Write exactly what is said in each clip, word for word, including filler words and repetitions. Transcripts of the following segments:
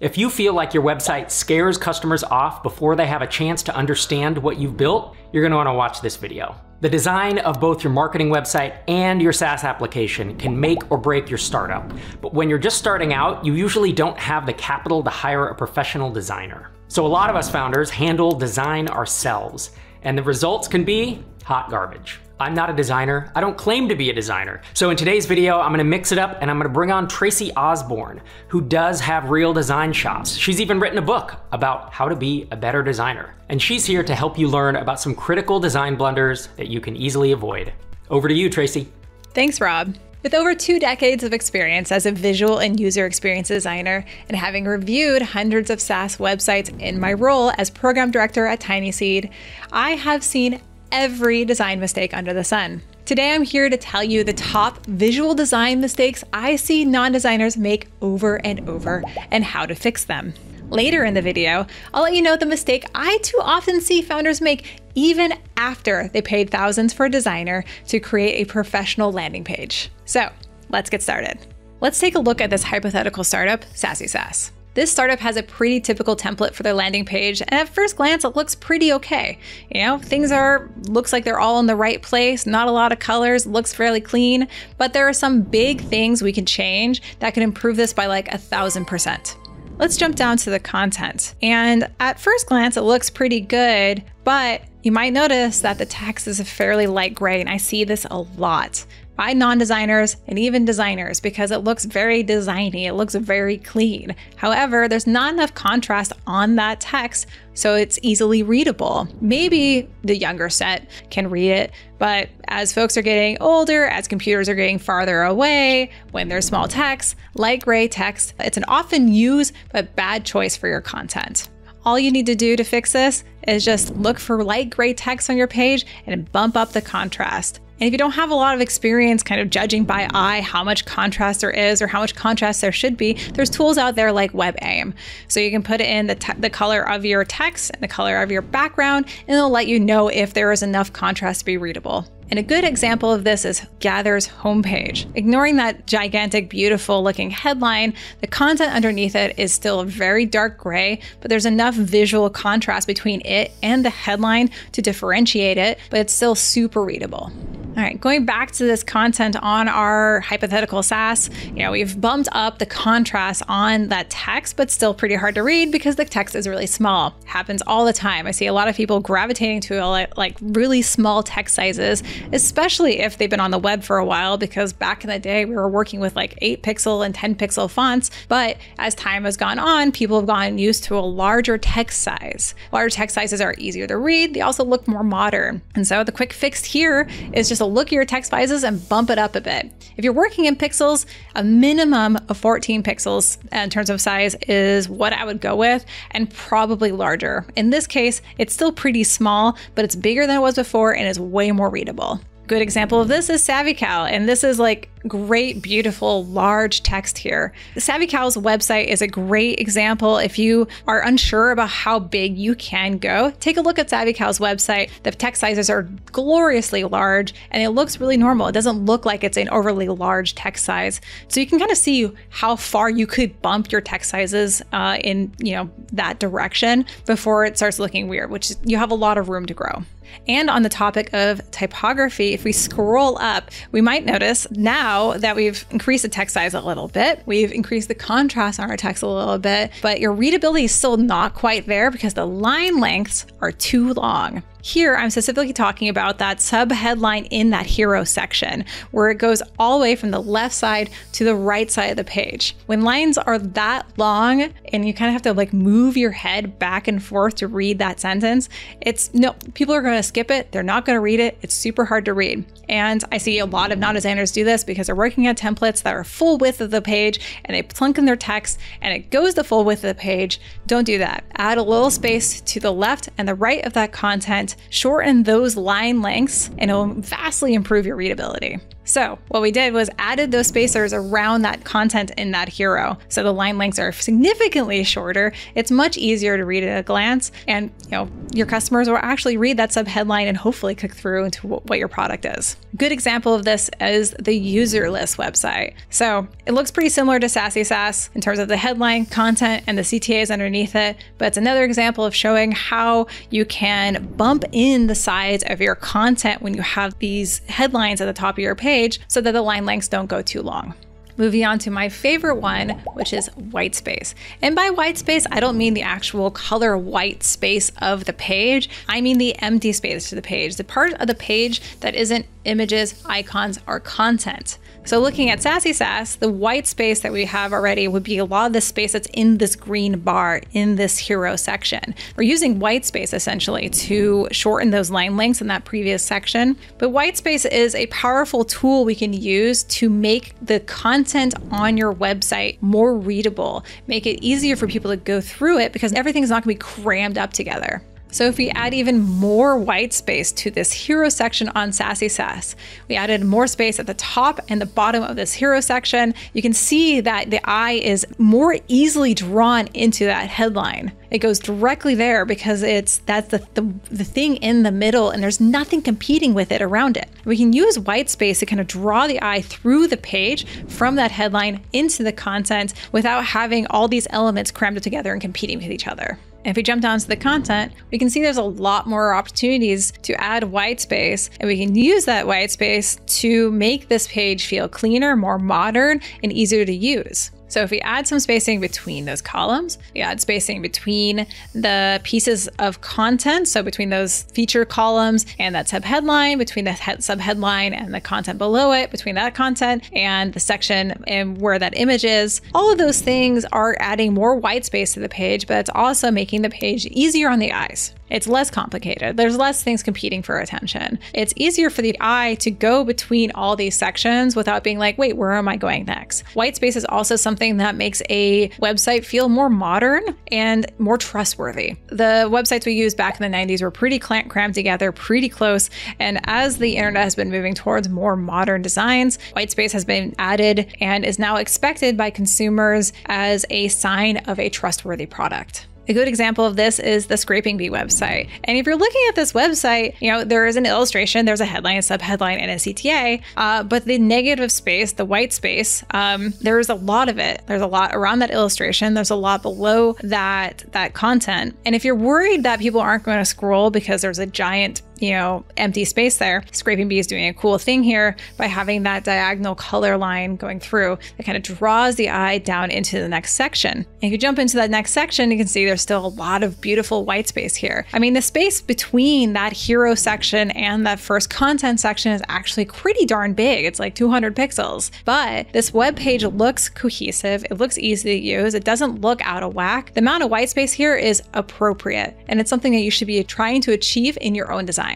If you feel like your website scares customers off before they have a chance to understand what you've built, you're going to want to watch this video. The design of both your marketing website and your SaaS application can make or break your startup. But when you're just starting out, you usually don't have the capital to hire a professional designer. So a lot of us founders handle design ourselves, and the results can be hot garbage. I'm not a designer. I don't claim to be a designer. So in today's video, I'm gonna mix it up and I'm gonna bring on Tracy Osborn, who does have real design shops. She's even written a book about how to be a better designer. And she's here to help you learn about some critical design blunders that you can easily avoid. Over to you, Tracy. Thanks, Rob. With over two decades of experience as a visual and user experience designer, and having reviewed hundreds of SaaS websites in my role as program director at TinySeed, I have seen every design mistake under the sun. Today, I'm here to tell you the top visual design mistakes I see non-designers make over and over and how to fix them. Later in the video, I'll let you know the mistake I too often see founders make even after they paid thousands for a designer to create a professional landing page. So let's get started. Let's take a look at this hypothetical startup, SassySaaS. This startup has a pretty typical template for their landing page, and at first glance, it looks pretty okay. You know, things are, looks like they're all in the right place, not a lot of colors, looks fairly clean, but there are some big things we can change that can improve this by like a thousand percent. Let's jump down to the content. And at first glance, it looks pretty good, but you might notice that the text is a fairly light gray, and I see this a lot by non-designers and even designers because it looks very designy, it looks very clean. However, there's not enough contrast on that text so it's easily readable. Maybe the younger set can read it, but as folks are getting older, as computers are getting farther away, when there's small text, light gray text, it's an often used but bad choice for your content. All you need to do to fix this is just look for light gray text on your page and bump up the contrast. And if you don't have a lot of experience kind of judging by eye how much contrast there is or how much contrast there should be, there's tools out there like WebAIM. So you can put in the, the color of your text and the color of your background, and it'll let you know if there is enough contrast to be readable. And a good example of this is Gather's homepage. Ignoring that gigantic, beautiful looking headline, the content underneath it is still very dark gray, but there's enough visual contrast between it and the headline to differentiate it, but it's still super readable. All right, going back to this content on our hypothetical SaaS, you know, we've bumped up the contrast on that text, but still pretty hard to read because the text is really small. It happens all the time. I see a lot of people gravitating to a, like really small text sizes, especially if they've been on the web for a while, because back in the day we were working with like eight pixel and ten pixel fonts. But as time has gone on, people have gotten used to a larger text size. Larger text sizes are easier to read. They also look more modern. And so the quick fix here is just a look at your text sizes and bump it up a bit. If you're working in pixels, a minimum of fourteen pixels in terms of size is what I would go with, and probably larger. In this case, it's still pretty small, but it's bigger than it was before and is way more readable. Good example of this is SavvyCal, and this is like great, beautiful, large text here. SavvyCal's website is a great example. If you are unsure about how big you can go, take a look at SavvyCal's website. The text sizes are gloriously large and it looks really normal. It doesn't look like it's an overly large text size. So you can kind of see how far you could bump your text sizes uh, in you know that direction before it starts looking weird, which you have a lot of room to grow. And on the topic of typography, if we scroll up, we might notice now that we've increased the text size a little bit, we've increased the contrast on our text a little bit, but your readability is still not quite there because the line lengths are too long. Here, I'm specifically talking about that sub-headline in that hero section, where it goes all the way from the left side to the right side of the page. When lines are that long and you kind of have to like move your head back and forth to read that sentence, it's no, people are going to skip it. They're not going to read it. It's super hard to read. And I see a lot of non-designers do this because they're working on templates that are full width of the page and they plunk in their text and it goes the full width of the page. Don't do that. Add a little space to the left and the right of that content. Shorten those line lengths and it'll vastly improve your readability. So what we did was added those spacers around that content in that hero. So the line lengths are significantly shorter. It's much easier to read at a glance. And you know, your customers will actually read that subheadline and hopefully click through into what your product is. A good example of this is the Userlist website. So it looks pretty similar to SassySaaS in terms of the headline content and the C T As underneath it. But it's another example of showing how you can bump in the size of your content when you have these headlines at the top of your page, so that the line lengths don't go too long. Moving on to my favorite one, which is white space. And by white space, I don't mean the actual color white space of the page. I mean the empty space to the page, the part of the page that isn't images, icons, or content. So looking at SassySaaS, the white space that we have already would be a lot of the space that's in this green bar in this hero section. We're using white space essentially to shorten those line lengths in that previous section. But white space is a powerful tool we can use to make the content on your website more readable, make it easier for people to go through it because everything's not gonna be crammed up together. So if we add even more white space to this hero section on SassySaaS, we added more space at the top and the bottom of this hero section, you can see that the eye is more easily drawn into that headline. It goes directly there because it's that's the, the, the thing in the middle and there's nothing competing with it around it. We can use white space to kind of draw the eye through the page from that headline into the content without having all these elements crammed together and competing with each other. If we jump down to the content, we can see there's a lot more opportunities to add white space, and we can use that white space to make this page feel cleaner, more modern, and easier to use. So if we add some spacing between those columns, we add spacing between the pieces of content, so between those feature columns and that subheadline, between the subheadline and the content below it, between that content and the section and where that image is, all of those things are adding more white space to the page, but it's also making the page easier on the eyes. It's less complicated. There's less things competing for attention. It's easier for the eye to go between all these sections without being like, wait, where am I going next? White space is also something that makes a website feel more modern and more trustworthy. The websites we used back in the nineties were pretty crammed together, pretty close. And as the internet has been moving towards more modern designs, white space has been added and is now expected by consumers as a sign of a trustworthy product. A good example of this is the Scraping Bee website. And if you're looking at this website, you know, there is an illustration, there's a headline, a subheadline, and a C T A, uh, but the negative space, the white space, um, there is a lot of it. There's a lot around that illustration. There's a lot below that, that content. And if you're worried that people aren't going to scroll because there's a giant, you know, empty space there, Scraping Bee is doing a cool thing here by having that diagonal color line going through that kind of draws the eye down into the next section. And if you jump into that next section, you can see there's still a lot of beautiful white space here. I mean, the space between that hero section and that first content section is actually pretty darn big. It's like two hundred pixels, but this web page looks cohesive. It looks easy to use. It doesn't look out of whack. The amount of white space here is appropriate, and it's something that you should be trying to achieve in your own design.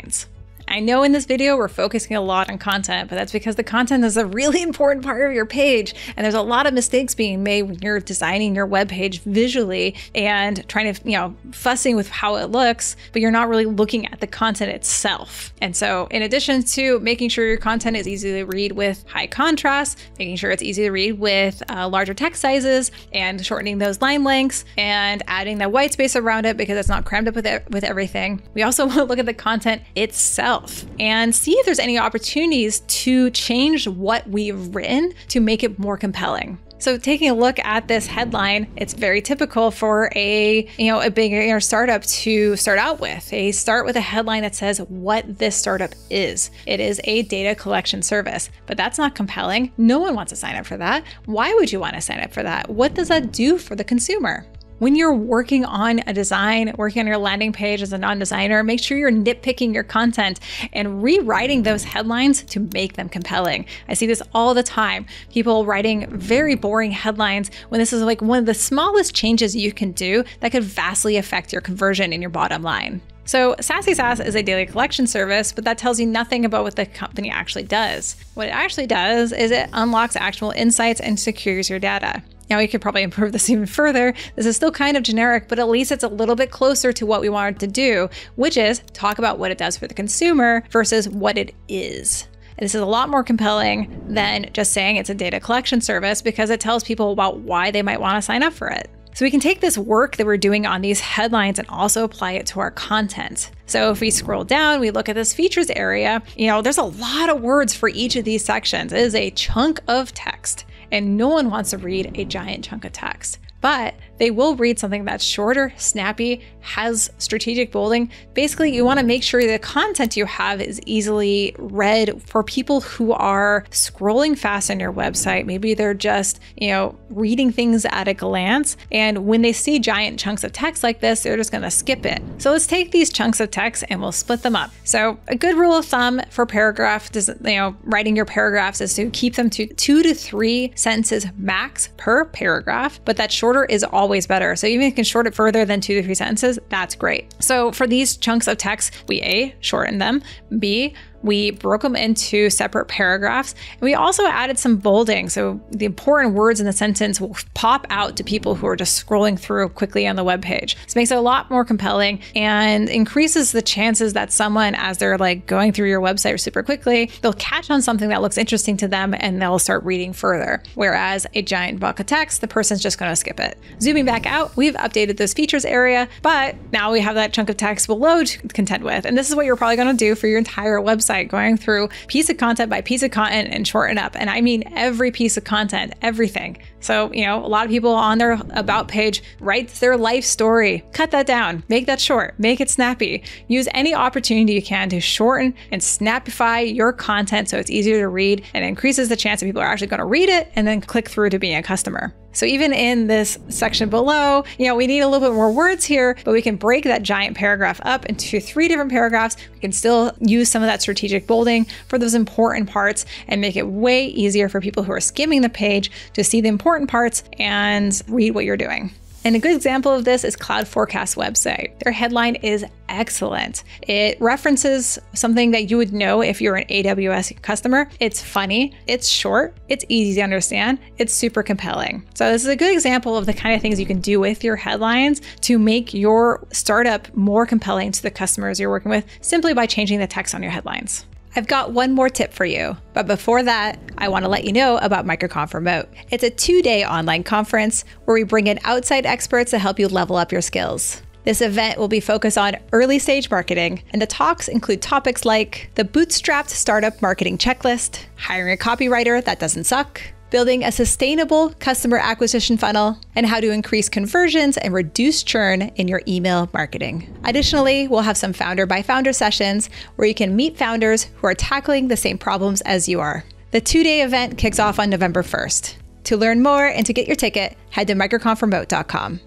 I know in this video we're focusing a lot on content, but that's because the content is a really important part of your page, and there's a lot of mistakes being made when you're designing your web page visually and trying to, you know, fussing with how it looks, but you're not really looking at the content itself. And so in addition to making sure your content is easy to read with high contrast, making sure it's easy to read with uh, larger text sizes and shortening those line lengths and adding that white space around it because it's not crammed up with it, with everything, we also want to look at the content itself and see if there's any opportunities to change what we've written to make it more compelling. So taking a look at this headline, it's very typical for a, you know, a beginner startup to start out with. They start with a headline that says what this startup is. It is a data collection service, but that's not compelling. No one wants to sign up for that. Why would you want to sign up for that? What does that do for the consumer? When you're working on a design, working on your landing page as a non-designer, make sure you're nitpicking your content and rewriting those headlines to make them compelling. I see this all the time. People writing very boring headlines when this is like one of the smallest changes you can do that could vastly affect your conversion and your bottom line. So SassySaaS is a daily collection service, but that tells you nothing about what the company actually does. What it actually does is it unlocks actual insights and secures your data. Now we could probably improve this even further. This is still kind of generic, but at least it's a little bit closer to what we wanted to do, which is talk about what it does for the consumer versus what it is. And this is a lot more compelling than just saying it's a data collection service, because it tells people about why they might want to sign up for it. So we can take this work that we're doing on these headlines and also apply it to our content. So if we scroll down, we look at this features area, you know, there's a lot of words for each of these sections. It is a chunk of text, and no one wants to read a giant chunk of text, but they will read something that's shorter, snappy, has strategic bolding. Basically, you want to make sure the content you have is easily read for people who are scrolling fast on your website. Maybe they're just, you know, reading things at a glance. And when they see giant chunks of text like this, they're just going to skip it. So let's take these chunks of text and we'll split them up. So a good rule of thumb for paragraph, you know, writing your paragraphs is to keep them to two to three sentences max per paragraph, but that short is always better. So even if you can short it further than two to three sentences, that's great. So for these chunks of text, we A, shortened them, B, we broke them into separate paragraphs, and we also added some bolding. So the important words in the sentence will pop out to people who are just scrolling through quickly on the web page. This makes it a lot more compelling and increases the chances that someone, as they're like going through your website super quickly, they'll catch on something that looks interesting to them and they'll start reading further. Whereas a giant block of text, the person's just gonna skip it. Zooming back out, we've updated this features area, but now we have that chunk of text below to contend with. And this is what you're probably gonna do for your entire website, going through piece of content by piece of content and shorten up. And I mean every piece of content, everything. So, you know, a lot of people on their about page write their life story. Cut that down, make that short, make it snappy. Use any opportunity you can to shorten and snapify your content so it's easier to read and increases the chance that people are actually going to read it and then click through to being a customer. So even in this section below, you know, we need a little bit more words here, but we can break that giant paragraph up into three different paragraphs. We can still use some of that strategic bolding for those important parts and make it way easier for people who are skimming the page to see the important parts and read what you're doing. And a good example of this is Cloud Forecast website. Their headline is excellent. It references something that you would know if you're an A W S customer. It's funny, it's short, it's easy to understand, it's super compelling. So this is a good example of the kind of things you can do with your headlines to make your startup more compelling to the customers you're working with simply by changing the text on your headlines. I've got one more tip for you, but before that, I want to let you know about MicroConf Remote. It's a two-day online conference where we bring in outside experts to help you level up your skills. This event will be focused on early stage marketing, and the talks include topics like the bootstrapped startup marketing checklist, hiring a copywriter that doesn't suck, building a sustainable customer acquisition funnel, and how to increase conversions and reduce churn in your email marketing. Additionally, we'll have some founder by founder sessions where you can meet founders who are tackling the same problems as you are. The two-day event kicks off on November first. To learn more and to get your ticket, head to microconf remote dot com.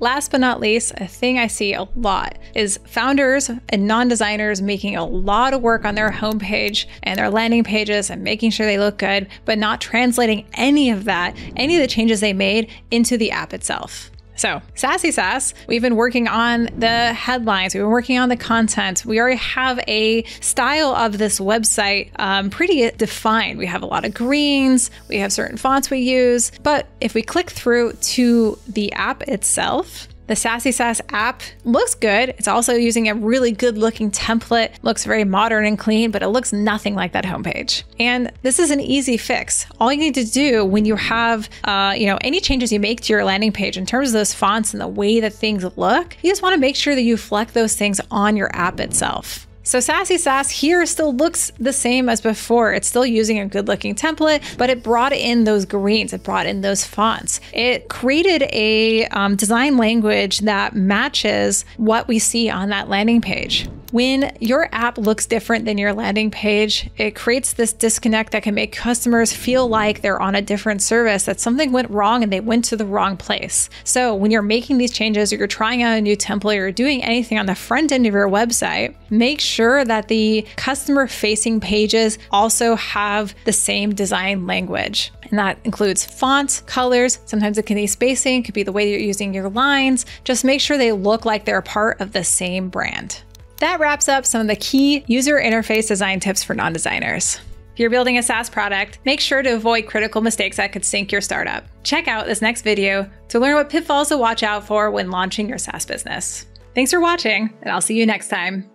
Last but not least, a thing I see a lot is founders and non-designers making a lot of work on their homepage and their landing pages and making sure they look good, but not translating any of that, any of the changes they made into the app itself. So SassySaaS, we've been working on the headlines, we've been working on the content. We already have a style of this website um, pretty defined. We have a lot of greens, we have certain fonts we use, but if we click through to the app itself, the SassySaaS app looks good. It's also using a really good looking template, looks very modern and clean, but it looks nothing like that homepage. And this is an easy fix. All you need to do when you have, uh, you know, any changes you make to your landing page in terms of those fonts and the way that things look, you just want to make sure that you fleck those things on your app itself. So SassySaaS here still looks the same as before. It's still using a good looking template, but it brought in those greens, it brought in those fonts. It created a um, design language that matches what we see on that landing page. When your app looks different than your landing page, it creates this disconnect that can make customers feel like they're on a different service, that something went wrong and they went to the wrong place. So when you're making these changes or you're trying out a new template or doing anything on the front end of your website, make sure that the customer facing pages also have the same design language. And that includes fonts, colors, sometimes it can be spacing, it could be the way that you're using your lines. Just make sure they look like they're part of the same brand. That wraps up some of the key user interface design tips for non-designers. If you're building a SaaS product, make sure to avoid critical mistakes that could sink your startup. Check out this next video to learn what pitfalls to watch out for when launching your SaaS business. Thanks for watching, and I'll see you next time.